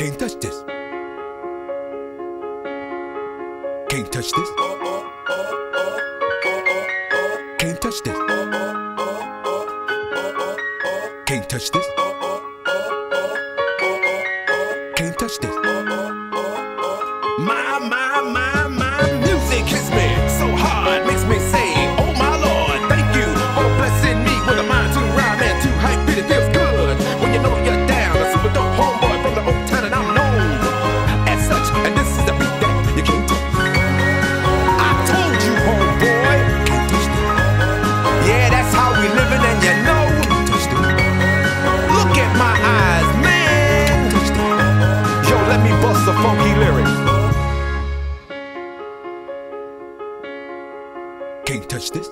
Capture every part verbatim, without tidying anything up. Can't touch this. Can't touch this. Can't touch this. Can't touch this. Can't touch this. My, my, my, my music hits me so hard, makes me say, oh my Lord, thank you for blessing me with a mind to rhyme and to hype it. It feels good when you know you're down. A super dope homeboy from the old town, and I'm known as such. And this is the beat that you can't touch. I told you, homeboy, can't touch this. Yeah, that's how we living, and you know, look at my eyes, man. Yo, let me bust a funky lyric. Can't touch this.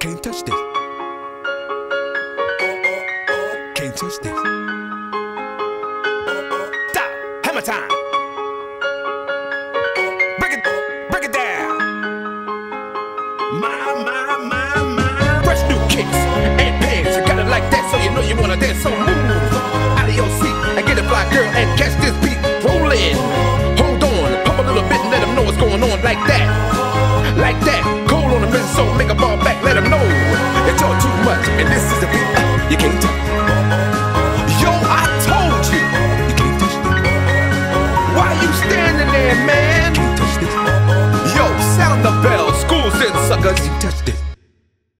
Can't touch this. Can't touch this. Stop. Hammer time.